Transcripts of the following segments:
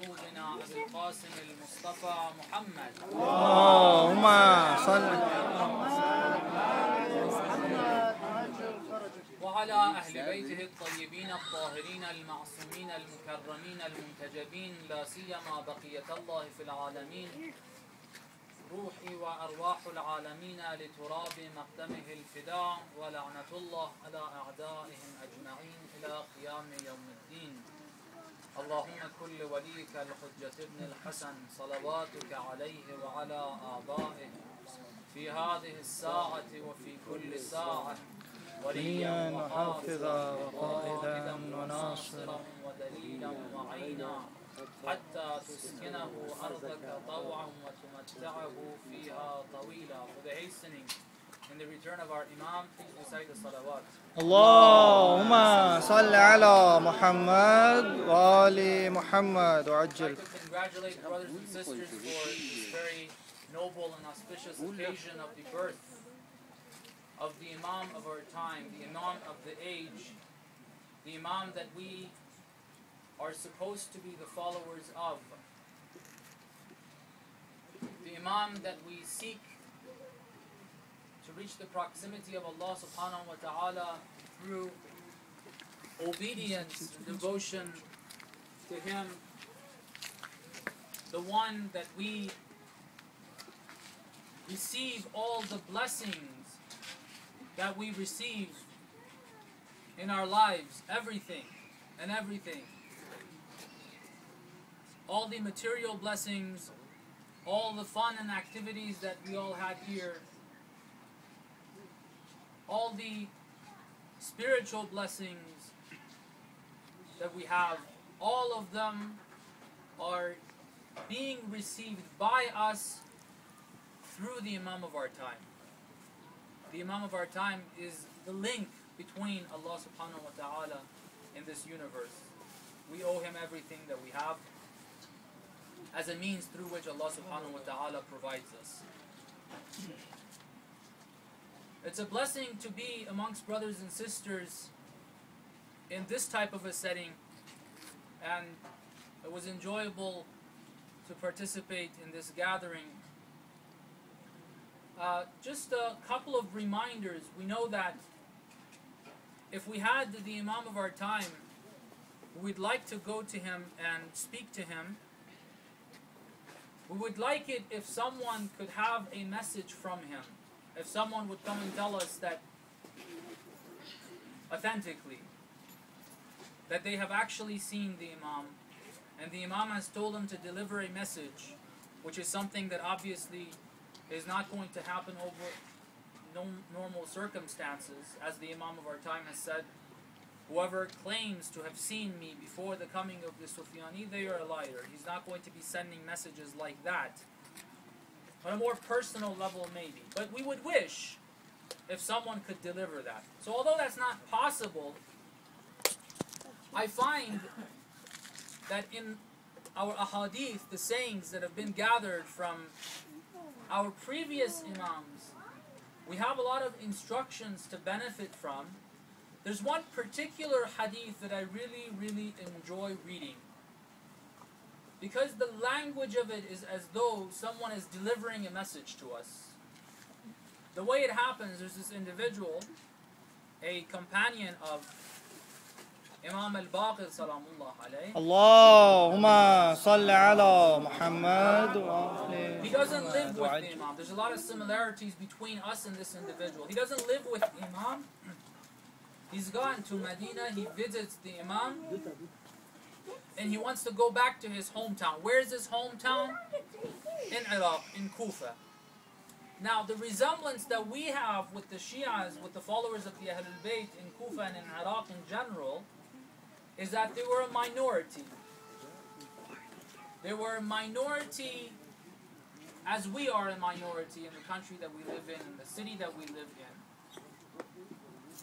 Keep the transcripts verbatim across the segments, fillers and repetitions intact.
مولودنا أبي القاسم المصطفى محمد اللهم صل وعلى أهل بيته الطيبين الطاهرين المعصومين المكرمين المنتجبين لا سيما بقية الله في العالمين روحي وأرواح العالمين لتراب مقدمه الفداء ولعنة الله على أعدائهم أجمعين إلى قيام يوم الدين اللهم كل وليك الحجة ابن الحسن صلواتك عليه وعلى آبائه في هذه الساعة وفي كل ساعة وليا وحافظا وقائدا وناصرا ودليلا وعينا حتى تسكنه أرضك طوعا وتمتعه فيها طويلا. For the hastening and the return of our Imam, please recite the salawat. Allahumma salli ala Muhammad wa ali Muhammad wa ajil. I'd like to congratulate brothers and sisters for this very noble and auspicious occasion of the birth of the Imam of our time, the Imam of the age, the Imam that we are supposed to be the followers of, the Imam that we seek to reach the proximity of Allah subhanahu wa ta'ala through obedience, devotion to Him, the one that we receive all the blessings that we receive in our lives, everything and everything. All the material blessings, all the fun and activities that we all had here, all the spiritual blessings that we have, all of them are being received by us through the Imam of our time. The Imam of our time is the link between Allah subhanahu wa ta'ala in this universe. We owe Him everything that we have, as a means through which Allah subhanahu wa ta'ala provides us. It's a blessing to be amongst brothers and sisters in this type of a setting, and it was enjoyable to participate in this gathering. Uh, just a couple of reminders. We know that if we had the Imam of our time, we'd like to go to him and speak to him. We would like it if someone could have a message from him, if someone would come and tell us that authentically, that they have actually seen the Imam, and the Imam has told them to deliver a message, which is something that obviously is not going to happen over no normal circumstances. As the Imam of our time has said, whoever claims to have seen me before the coming of the Sufiani, they are a liar. He's not going to be sending messages like that. On a more personal level, maybe. But we would wish if someone could deliver that. So although that's not possible, I find that in our ahadith, the sayings that have been gathered from our previous imams, we have a lot of instructions to benefit from. There's one particular hadith that I really, really enjoy reading, because the language of it is as though someone is delivering a message to us. The way it happens, there's this individual, a companion of Imam al-Baqir salamullah alayhi. Allahumma salli ala Muhammad wa alayhi. He doesn't live with the Imam. There's a lot of similarities between us and this individual. He doesn't live with the Imam. He's gone to Medina, he visits the Imam, and he wants to go back to his hometown. Where is his hometown? In Iraq, in Kufa. Now, the resemblance that we have with the Shias, with the followers of the Ahlul Bayt in Kufa and in Iraq in general, is that they were a minority. They were a minority as we are a minority in the country that we live in, in the city that we live in.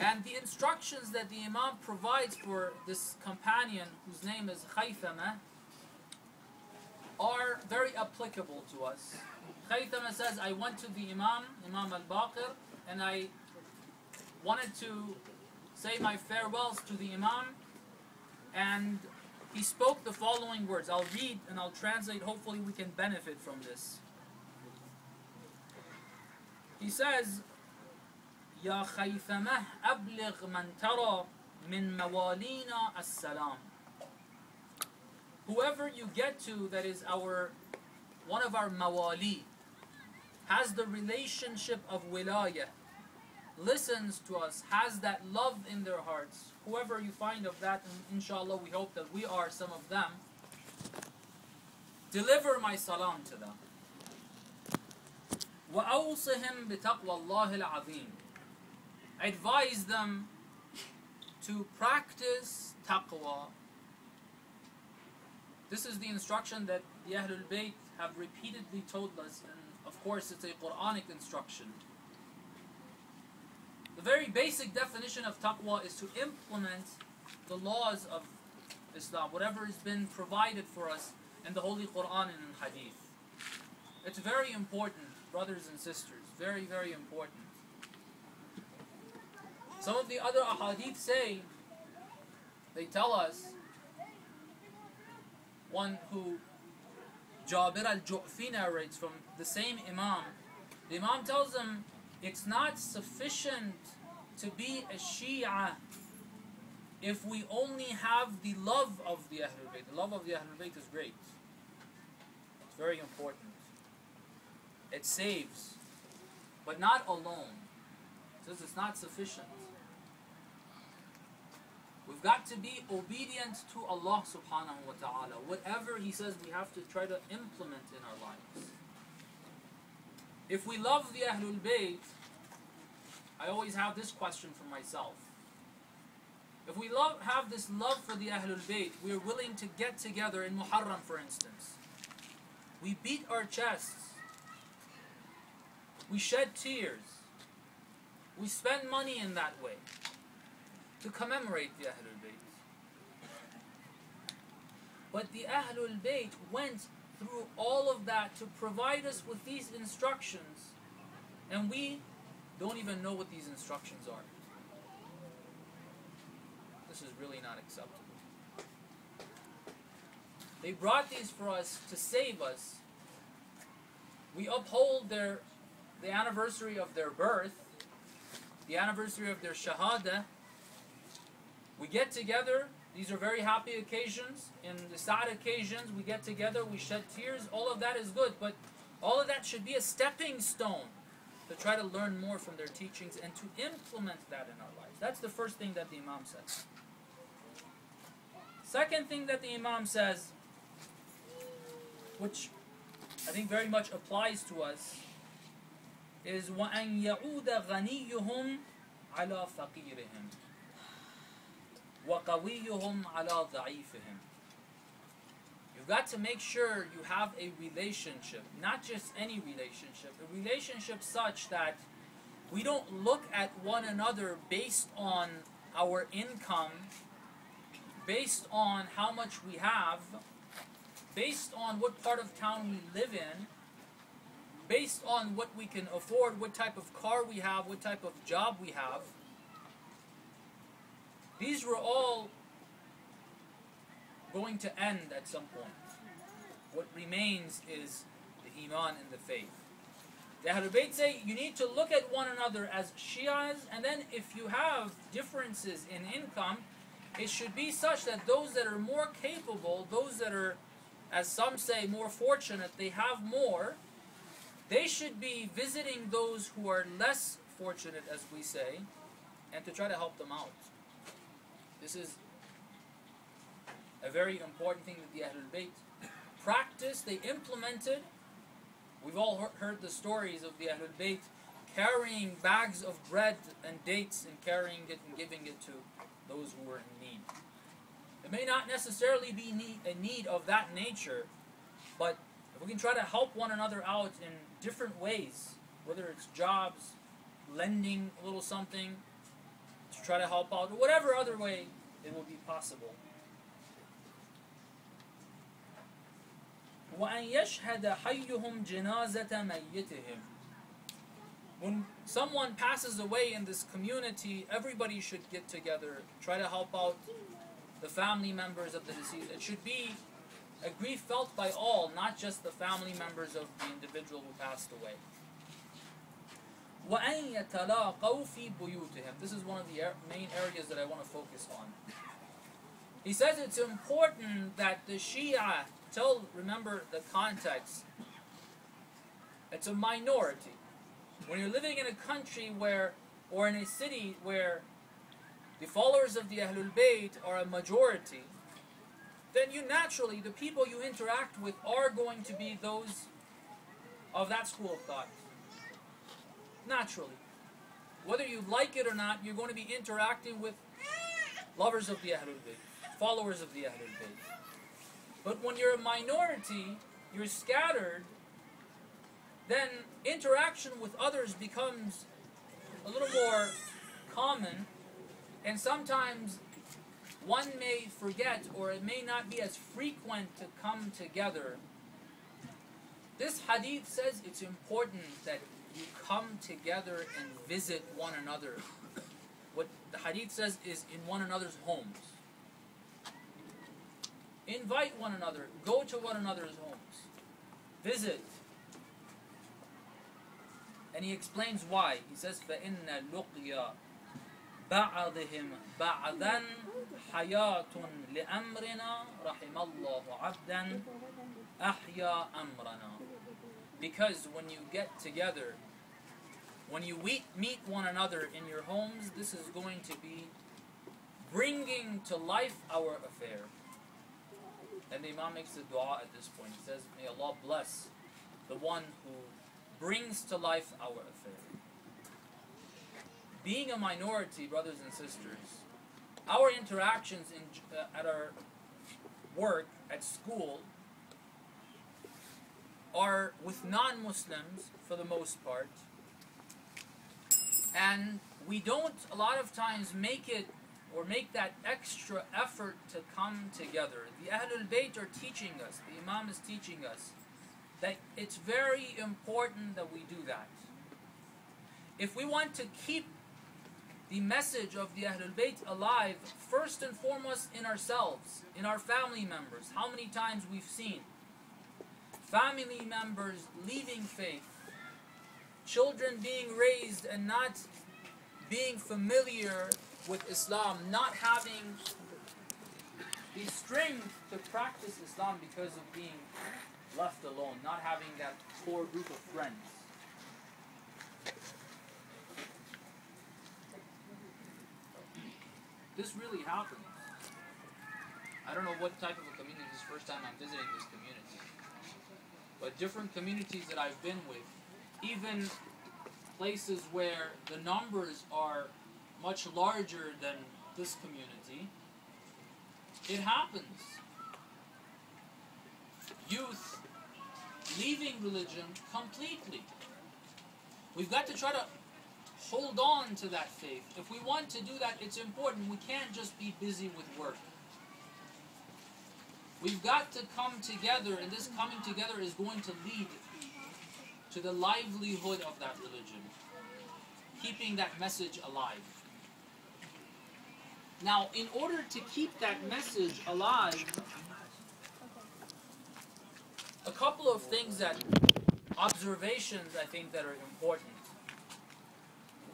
And the instructions that the Imam provides for this companion, whose name is Khaythama, are very applicable to us. Khaythama says, I went to the Imam, Imam al-Baqir, and I wanted to say my farewells to the Imam, and He spoke the following words. I'll read and I'll translate. Hopefully we can benefit from this. He says, Ya Khaythama abligh man tara min mawalina as-salam. Whoever you get to that is our, one of our mawali, has the relationship of wilaya, listens to us, has that love in their hearts. Whoever you find of that, and inshallah we hope that we are some of them, deliver my salam to them. وَأَوْصِهِمْ بِتَقْوَى اللَّهِ الْعَظِيمِ. Advise them to practice taqwa. This is the instruction that the Ahlul Bayt have repeatedly told us, and of course it's a Quranic instruction. The very basic definition of taqwa is to implement the laws of Islam, whatever has been provided for us in the Holy Quran and in Hadith. It's very important, brothers and sisters, very, very important. Some of the other ahadith say, they tell us, one who Jabir al-Ju'fi narrates from the same Imam, the Imam tells him, it's not sufficient to be a Shia if we only have the love of the Ahlul Bayt. The love of the Ahlul Bayt is great. It's very important. It saves, but not alone. It says it's not sufficient. We've got to be obedient to Allah subhanahu wa ta'ala. Whatever He says, we have to try to implement in our lives. If we love the Ahlul Bayt, I always have this question for myself. If we love, have this love for the Ahlul Bayt, we're willing to get together in Muharram, for instance. We beat our chests. We shed tears. We spend money in that way to commemorate the Ahlul Bayt. But the Ahlul Bayt went through all of that to provide us with these instructions, and we don't even know what these instructions are. This is really not acceptable. They brought these for us to save us. We uphold their the anniversary of their birth, the anniversary of their shahada. We get together. These are very happy occasions. In the sad occasions, we get together, we shed tears. All of that is good, but all of that should be a stepping stone to try to learn more from their teachings and to implement that in our lives. That's the first thing that the Imam says. Second thing that the Imam says, which I think very much applies to us, is وَأَنْ يَعُودَ غَنِيُّهُمْ عَلَى فَقِيرِهِمْ وَقَوِيُّهُمْ عَلَى ضَعِيفِهِمْ. You've got to make sure you have a relationship, not just any relationship, a relationship such that we don't look at one another based on our income, based on how much we have, based on what part of town we live in, based on what we can afford, what type of car we have, what type of job we have. These were all going to end at some point. What remains is the Iman and the faith. The Ahlul Bayt say you need to look at one another as Shias, and then if you have differences in income, it should be such that those that are more capable, those that are, as some say, more fortunate, they have more, they should be visiting those who are less fortunate, as we say, and to try to help them out. This is a very important thing that the Ahlul Bayt practiced, they implemented. We've all heard the stories of the Ahlul Bayt carrying bags of bread and dates and carrying it and giving it to those who were in need. It may not necessarily be need, a need of that nature, but if we can try to help one another out in different ways, whether it's jobs, lending a little something, to try to help out, or whatever other way it will be possible. وَأَنْ يَشْهَدَ حَيُّهُمْ جِنَازَةَ مَيِّتِهِمْ. When someone passes away in this community, everybody should get together, try to help out the family members of the deceased. It should be a grief felt by all, not just the family members of the individual who passed away. وَأَن يَتَلَاقَوْا فِي بُيُوتِهِمْ. This is one of the er main areas that I want to focus on. He says it's important that the Shia, tell, remember the context, it's a minority. When you're living in a country where, or in a city where the followers of the Ahlul Bayt are a majority, then you naturally, the people you interact with are going to be those of that school of thought. Naturally. Whether you like it or not, you're going to be interacting with lovers of the Ahlul Bayt, followers of the Ahlul Bayt. But when you're a minority, you're scattered, then interaction with others becomes a little more common, and sometimes one may forget, or it may not be as frequent to come together. This hadith says it's important that you come together and visit one another. What the hadith says is in one another's homes. Invite one another, go to one another's homes, visit. And he explains why. He says, فَإِنَّ لُقْيَا بَعَضِهِمْ بَعْضًا حَيَاةٌ لِأَمْرِنَا رَحِمَ اللَّهُ عَبْدًا أَحْيَا أَمْرَنَا. Because when you get together, when you meet one another in your homes, this is going to be bringing to life our affair. And the Imam makes a dua at this point. He says, may Allah bless the one who brings to life our affair. Being a minority, brothers and sisters, our interactions in, uh, at our work, at school, are with non-Muslims for the most part, and we don't a lot of times make it or make that extra effort to come together. The Ahlul Bayt are teaching us, the Imam is teaching us, that it's very important that we do that. If we want to keep the message of the Ahlul Bayt alive, first and foremost in ourselves, in our family members. How many times we've seen family members leaving faith, children being raised and not being familiar with Islam, not having the strength to practice Islam because of being left alone, not having that core group of friends. This really happens. I don't know what type of a community, this is the first time I'm visiting this community, but different communities that I've been with, even places where the numbers are much larger than this community, it happens. Youth leaving religion completely. We've got to try to hold on to that faith. If we want to do that, it's important. We can't just be busy with work. We've got to come together, and this coming together is going to lead to the livelihood of that religion, keeping that message alive. Now, in order to keep that message alive, a couple of things that, observations I think that are important.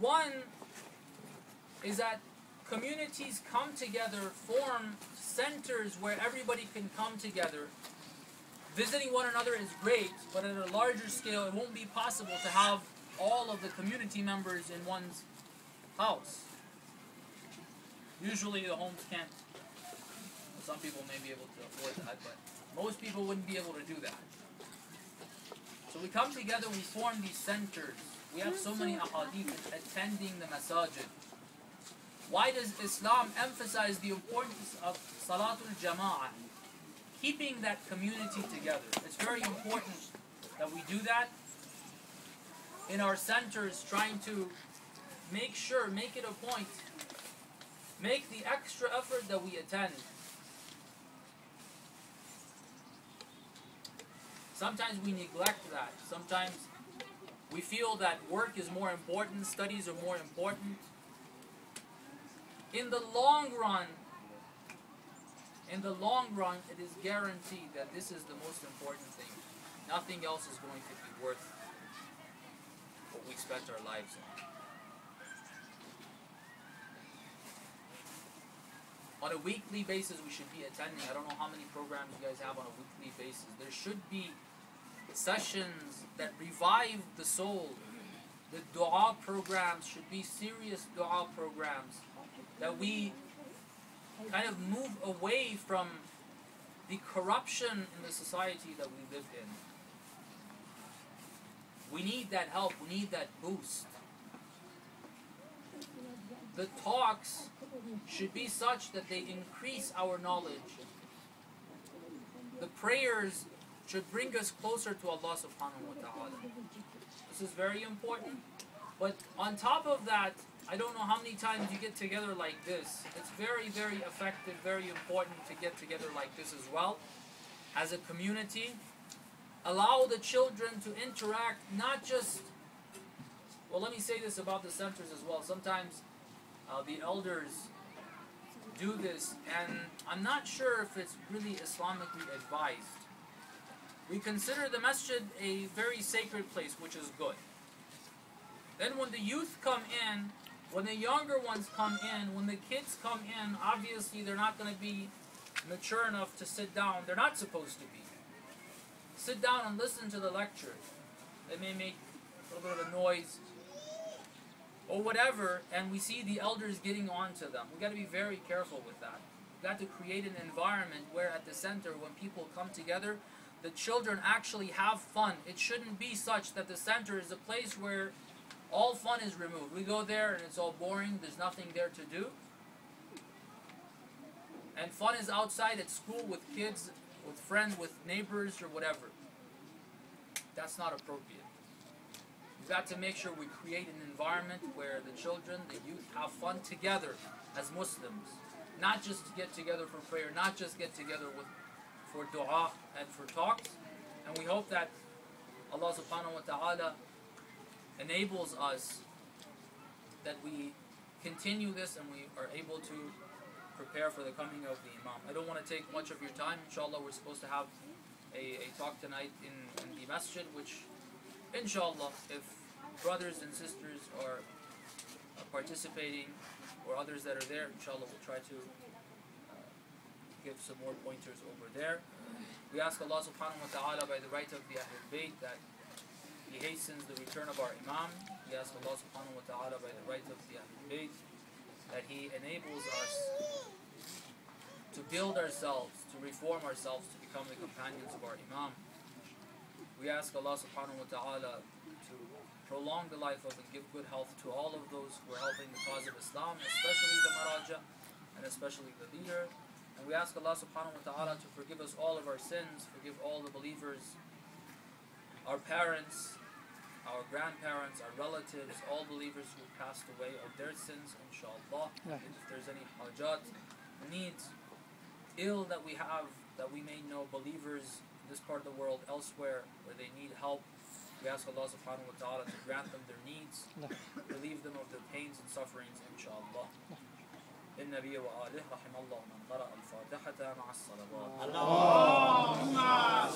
One is that communities come together, form centers where everybody can come together. Visiting one another is great, but at a larger scale it won't be possible to have all of the community members in one's house. Usually the homes can't, some people may be able to afford that, but most people wouldn't be able to do that. So we come together, we form these centers. We have so many ahadith attending the masajid. Why does Islam emphasize the importance of Salatul Jama'ah? Keeping that community together. It's very important that we do that in our centers, trying to make sure, make it a point, make the extra effort that we attend. Sometimes we neglect that. Sometimes we feel that work is more important, studies are more important. In the long run, in the long run, it is guaranteed that this is the most important thing. Nothing else is going to be worth what we spent our lives on. On a weekly basis, we should be attending. I don't know how many programs you guys have on a weekly basis. There should be sessions that revive the soul. The dua programs should be serious dua programs, that we kind of move away from the corruption in the society that we live in. We need that help, we need that boost. The talks should be such that they increase our knowledge. The prayers should bring us closer to Allah subhanahu wa ta'ala. This is very important. But on top of that, I don't know how many times you get together like this. It's very, very effective, very important to get together like this as well. As a community, allow the children to interact, not just, well, let me say this about the centers as well. Sometimes uh, the elders do this, and I'm not sure if it's really Islamically advised. We consider the masjid a very sacred place, which is good. Then when the youth come in, when the younger ones come in, when the kids come in, obviously they're not going to be mature enough to sit down. They're not supposed to be. Sit down and listen to the lecture. They may make a little bit of noise or whatever, and we see the elders getting on to them. We've got to be very careful with that. We've got to create an environment where at the center, when people come together, the children actually have fun. It shouldn't be such that the center is a place where all fun is removed. We go there and it's all boring. There's nothing there to do. And fun is outside at school with kids, with friends, with neighbors or whatever. That's not appropriate. We've got to make sure we create an environment where the children, the youth have fun together as Muslims. Not just to get together for prayer, not just get together with, for dua and for talks. And we hope that Allah subhanahu wa ta'ala enables us that we continue this and we are able to prepare for the coming of the Imam. I don't want to take much of your time. Inshallah, we're supposed to have a, a talk tonight in, in the masjid, which inshallah, if brothers and sisters are participating or others that are there, inshallah, we'll try to uh, give some more pointers over there. We ask Allah subhanahu wa ta'ala by the right of the Ahlul Bayt that He hastens the return of our Imam. We ask Allah subhanahu wa ta'ala by the right of the Ahlul Bayt that He enables us to build ourselves, to reform ourselves, to become the companions of our Imam. We ask Allah subhanahu wa ta'ala to prolong the life of and give good health to all of those who are helping the cause of Islam, especially the Maraja and especially the leader. And we ask Allah subhanahu wa ta'ala to forgive us all of our sins, forgive all the believers, our parents, our grandparents, our relatives, all believers who passed away of their sins, inshallah. Yeah. If there's any hajat, needs, ill that we have, that we may know believers in this part of the world, elsewhere, where they need help, we ask Allah subhanahu wa ta'ala to grant them their needs, yeah. Relieve them of their pains and sufferings, inshallah. إن نبي وآله رحم الله من قرأ الفاتحة مع الصلوات.